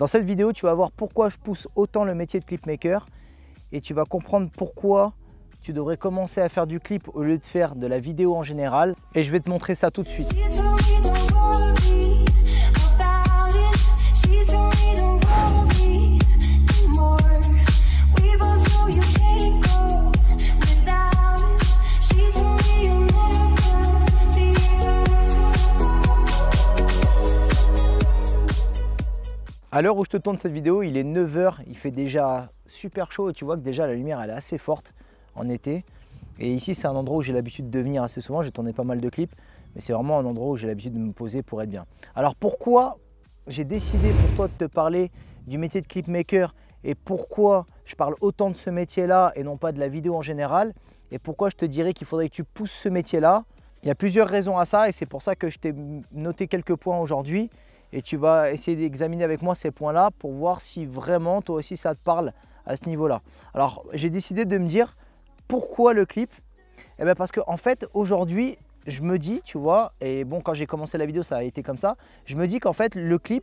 Dans cette vidéo, tu vas voir pourquoi je pousse autant le métier de clipmaker et tu vas comprendre pourquoi tu devrais commencer à faire du clip au lieu de faire de la vidéo en général. Et je vais te montrer ça tout de suite. À l'heure où je te tourne cette vidéo, il est 9h, il fait déjà super chaud et tu vois que déjà la lumière elle est assez forte en été. Et ici c'est un endroit où j'ai l'habitude de venir assez souvent, j'ai tourné pas mal de clips, mais c'est vraiment un endroit où j'ai l'habitude de me poser pour être bien. Alors pourquoi j'ai décidé pour toi de te parler du métier de clipmaker et pourquoi je parle autant de ce métier-là et non pas de la vidéo en général et pourquoi je te dirais qu'il faudrait que tu pousses ce métier-là. Il y a plusieurs raisons à ça et c'est pour ça que je t'ai noté quelques points aujourd'hui. Et tu vas essayer d'examiner avec moi ces points-là pour voir si vraiment toi aussi ça te parle à ce niveau-là. Alors j'ai décidé de me dire pourquoi le clip. Eh bien parce que en fait aujourd'hui je me dis, tu vois, et bon quand j'ai commencé la vidéo ça a été comme ça, je me dis qu'en fait le clip,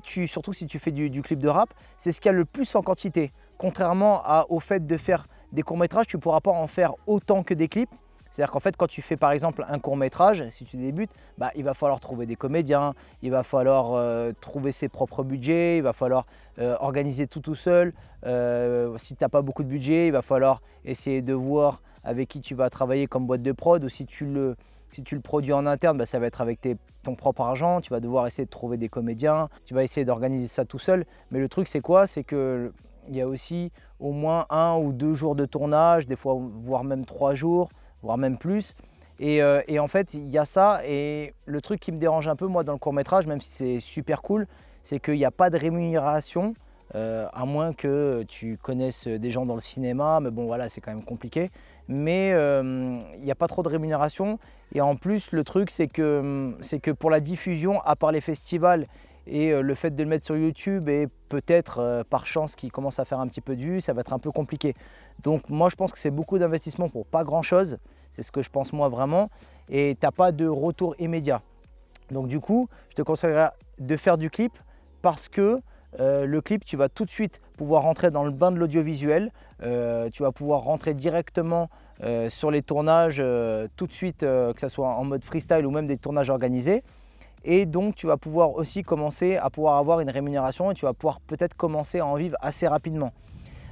surtout si tu fais du clip de rap, c'est ce qu'il y a le plus en quantité. Contrairement au fait de faire des courts-métrages, tu ne pourras pas en faire autant que des clips. C'est-à-dire qu'en fait, quand tu fais par exemple un court-métrage, si tu débutes, bah, il va falloir trouver des comédiens, il va falloir trouver ses propres budgets, il va falloir organiser tout seul. Si tu n'as pas beaucoup de budget, il va falloir essayer de voir avec qui tu vas travailler comme boîte de prod, ou si tu le produis en interne, bah, ça va être avec ton propre argent, tu vas devoir essayer de trouver des comédiens, tu vas essayer d'organiser ça tout seul. Mais le truc c'est quoi? C'est que il y a aussi au moins 1 ou 2 jours de tournage, des fois voire même 3 jours. Voire même plus, et en fait il y a ça. Et le truc qui me dérange un peu moi dans le court métrage, même si c'est super cool, c'est qu'il n'y a pas de rémunération, à moins que tu connaisses des gens dans le cinéma, mais bon voilà c'est quand même compliqué, mais il n'y a pas trop de rémunération. Et en plus le truc c'est que pour la diffusion, à part les festivals et le fait de le mettre sur YouTube et peut-être par chance qu'il commence à faire un petit peu de vues, ça va être un peu compliqué. Donc moi je pense que c'est beaucoup d'investissement pour pas grand chose, c'est ce que je pense moi vraiment, et t'as pas de retour immédiat. Donc du coup je te conseillerais de faire du clip parce que le clip tu vas tout de suite pouvoir rentrer dans le bain de l'audiovisuel, tu vas pouvoir rentrer directement sur les tournages tout de suite, que ce soit en mode freestyle ou même des tournages organisés. Et donc tu vas pouvoir aussi commencer à pouvoir avoir une rémunération et tu vas pouvoir peut-être commencer à en vivre assez rapidement.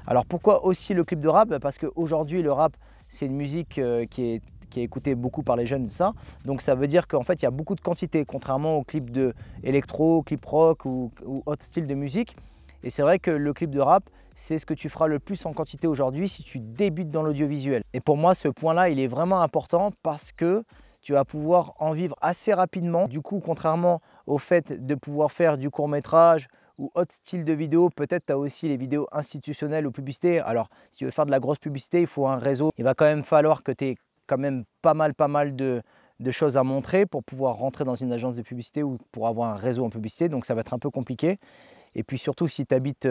Alors pourquoi aussi le clip de rap? Parce qu'aujourd'hui le rap c'est une musique qui est écoutée beaucoup par les jeunes, tout ça. Donc ça veut dire qu'en fait il y a beaucoup de quantité, contrairement aux clips de électro, clip rock ou autre style de musique. Et c'est vrai que le clip de rap c'est ce que tu feras le plus en quantité aujourd'hui si tu débutes dans l'audiovisuel. Et pour moi ce point là il est vraiment important parce que tu vas pouvoir en vivre assez rapidement. Du coup, contrairement au fait de pouvoir faire du court-métrage ou autre style de vidéo, peut-être tu as aussi les vidéos institutionnelles ou publicité. Alors, si tu veux faire de la grosse publicité, il faut un réseau. Il va quand même falloir que tu aies quand même pas mal de choses à montrer pour pouvoir rentrer dans une agence de publicité ou pour avoir un réseau en publicité. Donc, ça va être un peu compliqué. Et puis surtout, si tu habites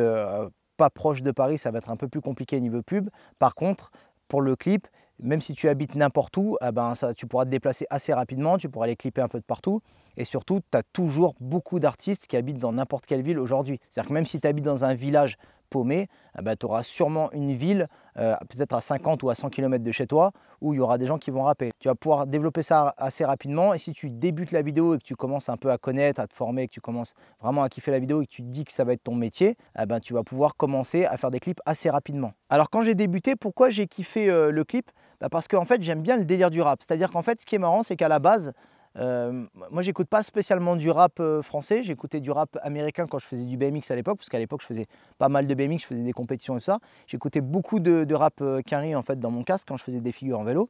pas proche de Paris, ça va être un peu plus compliqué niveau pub. Par contre, pour le clip, même si tu habites n'importe où, eh ben ça, tu pourras te déplacer assez rapidement, tu pourras aller clipper un peu de partout. Et surtout, tu as toujours beaucoup d'artistes qui habitent dans n'importe quelle ville aujourd'hui. C'est-à-dire que même si tu habites dans un village paumé, eh ben, tu auras sûrement une ville, peut-être à 50 ou à 100 km de chez toi, où il y aura des gens qui vont rapper. Tu vas pouvoir développer ça assez rapidement. Et si tu débutes la vidéo et que tu commences un peu à connaître, à te former, que tu commences vraiment à kiffer la vidéo et que tu te dis que ça va être ton métier, eh ben, tu vas pouvoir commencer à faire des clips assez rapidement. Alors quand j'ai débuté, pourquoi j'ai kiffé le clip? Bah parce qu'en fait j'aime bien le délire du rap. C'est-à-dire qu'en fait ce qui est marrant c'est qu'à la base, moi j'écoute pas spécialement du rap français, j'écoutais du rap américain quand je faisais du BMX à l'époque, parce qu'à l'époque je faisais pas mal de BMX, je faisais des compétitions et tout ça. J'écoutais beaucoup de rap Quinry en fait dans mon casque quand je faisais des figures en vélo.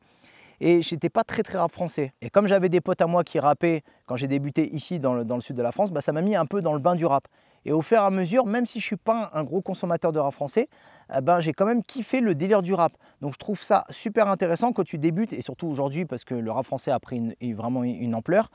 Et j'étais pas très rap français. Et comme j'avais des potes à moi qui rappaient quand j'ai débuté ici dans le sud de la France, bah, ça m'a mis un peu dans le bain du rap. Et au fur et à mesure, même si je ne suis pas un gros consommateur de rap français, eh ben, j'ai quand même kiffé le délire du rap. Donc je trouve ça super intéressant quand tu débutes, et surtout aujourd'hui parce que le rap français a pris vraiment une ampleur.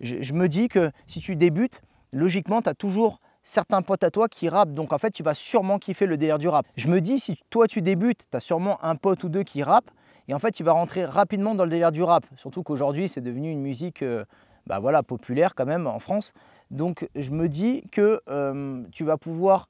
Je me dis que si tu débutes, logiquement, tu as toujours certains potes à toi qui rappent. Donc en fait, tu vas sûrement kiffer le délire du rap. Je me dis, si toi tu débutes, tu as sûrement un pote ou deux qui rappent. Et en fait, tu vas rentrer rapidement dans le délire du rap. Surtout qu'aujourd'hui, c'est devenu une musique bah voilà, populaire quand même en France. Donc je me dis que tu vas pouvoir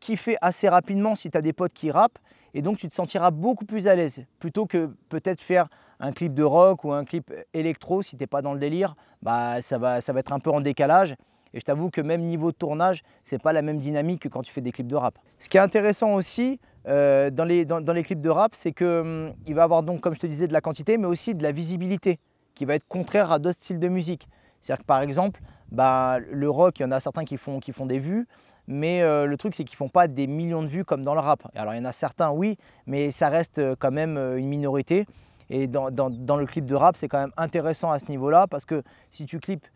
kiffer assez rapidement si tu as des potes qui rappent, et donc tu te sentiras beaucoup plus à l'aise plutôt que peut-être faire un clip de rock ou un clip électro. Si tu n'es pas dans le délire, bah, ça va être un peu en décalage. Et je t'avoue que même niveau de tournage, ce n'est pas la même dynamique que quand tu fais des clips de rap. Ce qui est intéressant aussi dans les clips de rap, c'est qu'il va avoir donc, comme je te disais, de la quantité, mais aussi de la visibilité qui va être contraire à d'autres styles de musique. C'est-à-dire que par exemple, bah, le rock, il y en a certains qui font des vues, mais le truc c'est qu'ils ne font pas des millions de vues comme dans le rap. Alors il y en a certains, oui, mais ça reste quand même une minorité. Et dans le clip de rap, c'est quand même intéressant à ce niveau-là, parce que si tu clips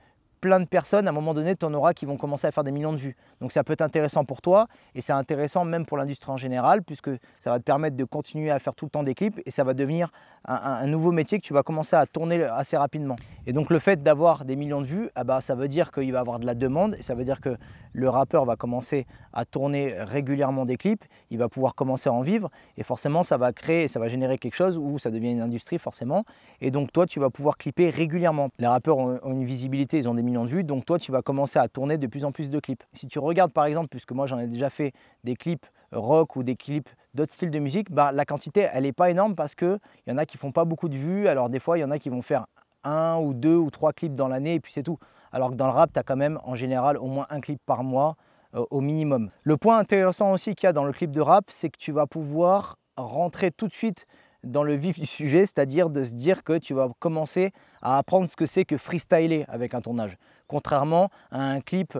plein de personnes, à un moment donné, tu en auras qui vont commencer à faire des millions de vues. Donc ça peut être intéressant pour toi, et c'est intéressant même pour l'industrie en général, puisque ça va te permettre de continuer à faire tout le temps des clips, et ça va devenir un nouveau métier que tu vas commencer à tourner assez rapidement. Et donc le fait d'avoir des millions de vues, eh ben, ça veut dire qu'il va y avoir de la demande, et ça veut dire que le rappeur va commencer à tourner régulièrement des clips, il va pouvoir commencer à en vivre, et forcément ça va créer, ça va générer quelque chose où ça devient une industrie forcément, et donc toi tu vas pouvoir clipper régulièrement. Les rappeurs ont une visibilité, ils ont des millions de vues, donc toi tu vas commencer à tourner de plus en plus de clips. Si tu regardes par exemple, puisque moi j'en ai déjà fait des clips rock ou des clips d'autres styles de musique, bah, la quantité elle n'est pas énorme parce qu'il y en a qui font pas beaucoup de vues. Alors des fois il y en a qui vont faire 1 ou 2 ou 3 clips dans l'année et puis c'est tout. Alors que dans le rap tu as quand même en général au moins un clip par mois au minimum. Le point intéressant aussi qu'il y a dans le clip de rap, c'est que tu vas pouvoir rentrer tout de suite dans le vif du sujet, c'est-à-dire de se dire que tu vas commencer à apprendre ce que c'est que freestyler avec un tournage. Contrairement à un clip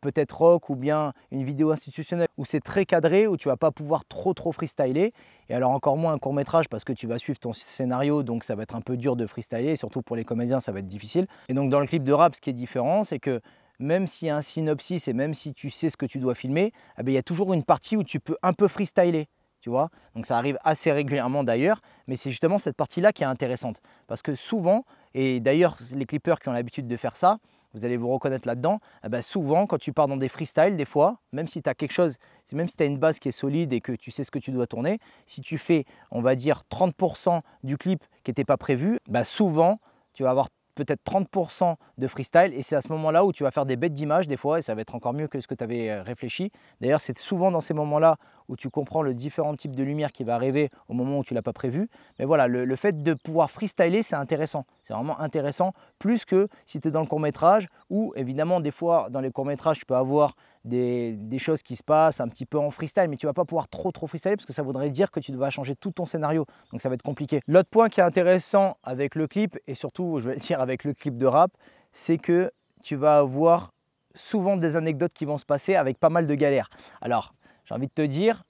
peut-être rock ou bien une vidéo institutionnelle où c'est très cadré, où tu vas pas pouvoir trop freestyler, et alors encore moins un court métrage parce que tu vas suivre ton scénario, donc ça va être un peu dur de freestyler, et surtout pour les comédiens ça va être difficile. Et donc dans le clip de rap, ce qui est différent, c'est que même s'il y a un synopsis et même si tu sais ce que tu dois filmer, eh bien, il y a toujours une partie où tu peux un peu freestyler. Tu vois, donc ça arrive assez régulièrement d'ailleurs, mais c'est justement cette partie-là qui est intéressante. Parce que souvent, et d'ailleurs les clippers qui ont l'habitude de faire ça, vous allez vous reconnaître là-dedans, eh ben souvent quand tu pars dans des freestyles, des fois, même si tu as quelque chose, même si tu as une base qui est solide et que tu sais ce que tu dois tourner, si tu fais, on va dire, 30% du clip qui n'était pas prévu, bah souvent tu vas avoir peut-être 30% de freestyle, et c'est à ce moment-là où tu vas faire des bêtes d'images des fois, et ça va être encore mieux que ce que tu avais réfléchi. D'ailleurs, c'est souvent dans ces moments-là où tu comprends le différent type de lumière qui va arriver au moment où tu ne l'as pas prévu. Mais voilà, le fait de pouvoir freestyler, c'est intéressant. C'est vraiment intéressant, plus que si tu es dans le court-métrage, où évidemment, des fois, dans les courts-métrages, tu peux avoir des choses qui se passent un petit peu en freestyle, mais tu vas pas pouvoir trop freestyler parce que ça voudrait dire que tu devrais changer tout ton scénario, donc ça va être compliqué. L'autre point qui est intéressant avec le clip, et surtout je vais le dire avec le clip de rap, c'est que tu vas avoir souvent des anecdotes qui vont se passer avec pas mal de galères. Alors j'ai envie de te dire,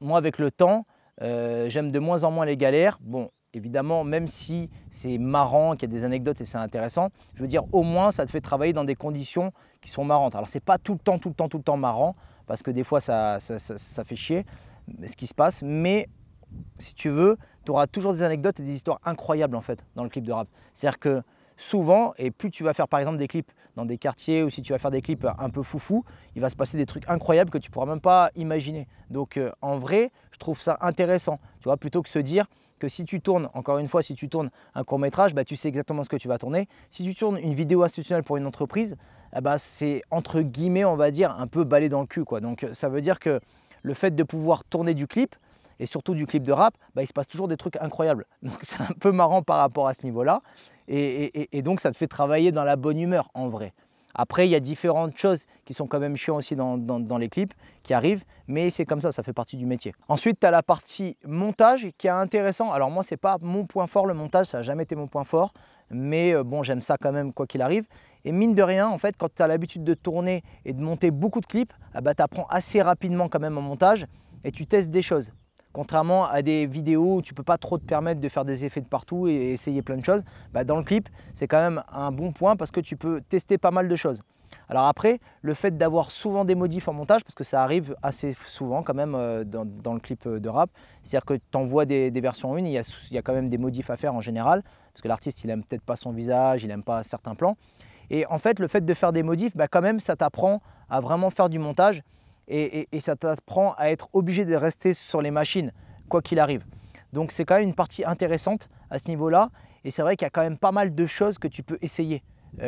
moi avec le temps j'aime de moins en moins les galères. Bon, évidemment, même si c'est marrant, qu'il y a des anecdotes et c'est intéressant, je veux dire, au moins, ça te fait travailler dans des conditions qui sont marrantes. Alors, c'est pas tout le temps marrant, parce que des fois, ça fait chier ce qui se passe. Mais si tu veux, tu auras toujours des anecdotes et des histoires incroyables en fait dans le clip de rap. C'est-à-dire que souvent, et plus tu vas faire par exemple des clips dans des quartiers, ou si tu vas faire des clips un peu foufou, il va se passer des trucs incroyables que tu pourras même pas imaginer. Donc en vrai, je trouve ça intéressant, tu vois, plutôt que se dire que si tu tournes, encore une fois, si tu tournes un court métrage, bah, tu sais exactement ce que tu vas tourner. Si tu tournes une vidéo institutionnelle pour une entreprise, eh ben, c'est entre guillemets, on va dire, un peu balai dans le cul, quoi. Donc ça veut dire que le fait de pouvoir tourner du clip, et surtout du clip de rap, bah, il se passe toujours des trucs incroyables. Donc c'est un peu marrant par rapport à ce niveau-là. Et donc ça te fait travailler dans la bonne humeur en vrai. Après, il y a différentes choses qui sont quand même chiantes aussi dans les clips qui arrivent, mais c'est comme ça, ça fait partie du métier. Ensuite, tu as la partie montage qui est intéressant. Alors moi, c'est pas mon point fort, le montage, ça n'a jamais été mon point fort, mais bon, j'aime ça quand même quoi qu'il arrive. Et mine de rien, en fait, quand tu as l'habitude de tourner et de monter beaucoup de clips, eh ben, tu apprends assez rapidement quand même en montage et tu testes des choses. Contrairement à des vidéos où tu ne peux pas trop te permettre de faire des effets de partout et essayer plein de choses, bah dans le clip, c'est quand même un bon point parce que tu peux tester pas mal de choses. Alors après, le fait d'avoir souvent des modifs en montage, parce que ça arrive assez souvent quand même dans le clip de rap, c'est-à-dire que tu envoies des versions 1, il y a quand même des modifs à faire en général, parce que l'artiste, il n'aime peut-être pas son visage, il n'aime pas certains plans. Et en fait, le fait de faire des modifs, bah quand même, ça t'apprend à vraiment faire du montage. Et ça t'apprend à être obligé de rester sur les machines, quoi qu'il arrive. Donc c'est quand même une partie intéressante à ce niveau-là. Et c'est vrai qu'il y a quand même pas mal de choses que tu peux essayer.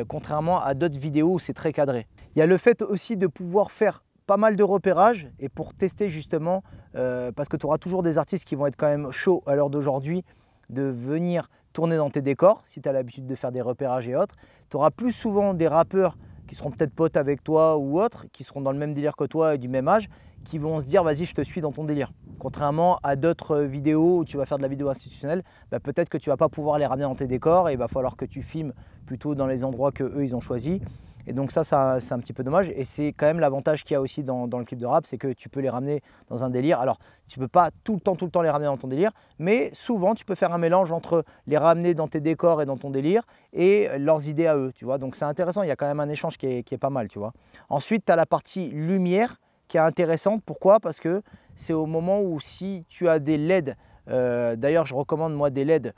contrairement à d'autres vidéos où c'est très cadré. Il y a le fait aussi de pouvoir faire pas mal de repérages et pour tester justement, parce que tu auras toujours des artistes qui vont être quand même chauds à l'heure d'aujourd'hui de venir tourner dans tes décors, si tu as l'habitude de faire des repérages et autres. Tu auras plus souvent des rappeurs qui seront peut-être potes avec toi ou autres, qui seront dans le même délire que toi et du même âge, qui vont se dire vas-y je te suis dans ton délire. Contrairement à d'autres vidéos où tu vas faire de la vidéo institutionnelle, bah peut-être que tu ne vas pas pouvoir les ramener dans tes décors et il va falloir que tu filmes plutôt dans les endroits qu'eux ils ont choisis. Et donc ça c'est un petit peu dommage et c'est quand même l'avantage qu'il y a aussi dans le clip de rap, c'est que tu peux les ramener dans un délire. Alors tu ne peux pas tout le temps les ramener dans ton délire, mais souvent tu peux faire un mélange entre les ramener dans tes décors et dans ton délire et leurs idées à eux, tu vois. Donc c'est intéressant, il y a quand même un échange qui est pas mal, tu vois. Ensuite tu as la partie lumière qui est intéressante. Pourquoi? Parce que c'est au moment où si tu as des LED, d'ailleurs je recommande moi des LED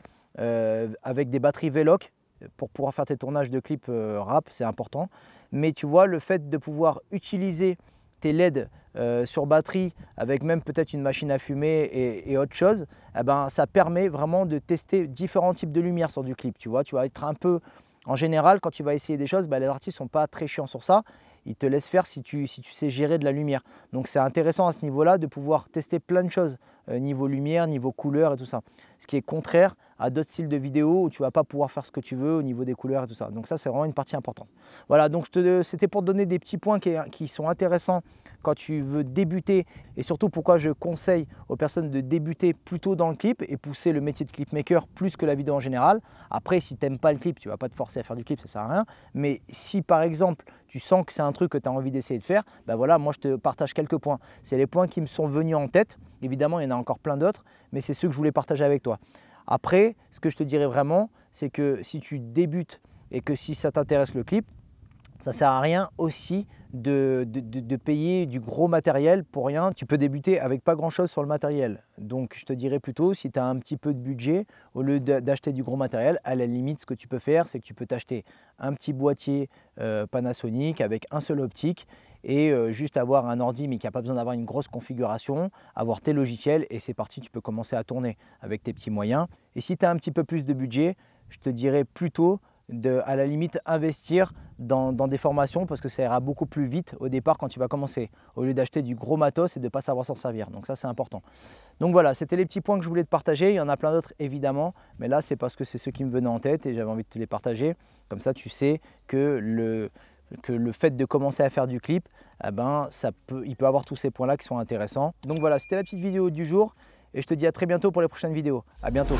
avec des batteries Veloq, pour pouvoir faire tes tournages de clips rap, c'est important. Mais tu vois, le fait de pouvoir utiliser tes LED sur batterie avec même peut-être une machine à fumer et autre chose, eh ben, ça permet vraiment de tester différents types de lumière sur du clip. Tu vois, tu vas être un peu… En général, quand tu vas essayer des choses, ben, les artistes ne sont pas très chiants sur ça. Ils te laissent faire si tu sais gérer de la lumière. Donc c'est intéressant à ce niveau-là de pouvoir tester plein de choses niveau lumière, niveau couleur et tout ça. Ce qui est contraire à d'autres styles de vidéos où tu ne vas pas pouvoir faire ce que tu veux au niveau des couleurs et tout ça. Donc ça, c'est vraiment une partie importante. Voilà, donc c'était pour te donner des petits points qui sont intéressants quand tu veux débuter et surtout pourquoi je conseille aux personnes de débuter plutôt dans le clip et pousser le métier de clipmaker plus que la vidéo en général. Après, si tu n'aimes pas le clip, tu ne vas pas te forcer à faire du clip, ça ne sert à rien. Mais si par exemple, tu sens que c'est un truc que tu as envie d'essayer de faire, ben voilà, moi je te partage quelques points. C'est les points qui me sont venus en tête. Évidemment, il y en a encore plein d'autres, mais c'est ceux que je voulais partager avec toi. Après, ce que je te dirais vraiment, c'est que si tu débutes et que si ça t'intéresse le clip, ça ne sert à rien aussi de payer du gros matériel pour rien. Tu peux débuter avec pas grand-chose sur le matériel. Donc, je te dirais plutôt, si tu as un petit peu de budget, au lieu d'acheter du gros matériel, à la limite, ce que tu peux faire, c'est que tu peux t'acheter un petit boîtier Panasonic avec un seul optique et juste avoir un ordi mais qui n'a pas besoin d'avoir une grosse configuration, avoir tes logiciels et c'est parti, tu peux commencer à tourner avec tes petits moyens. Et si tu as un petit peu plus de budget, je te dirais plutôt à la limite investir dans des formations parce que ça ira beaucoup plus vite au départ quand tu vas commencer au lieu d'acheter du gros matos et de ne pas savoir s'en servir. Donc ça c'est important. Donc voilà, c'était les petits points que je voulais te partager. Il y en a plein d'autres évidemment, mais là c'est parce que c'est ceux qui me venaient en tête et j'avais envie de te les partager. Comme ça tu sais que le fait de commencer à faire du clip, eh ben, il peut avoir tous ces points-là qui sont intéressants. Donc voilà, c'était la petite vidéo du jour et je te dis à très bientôt pour les prochaines vidéos. À bientôt.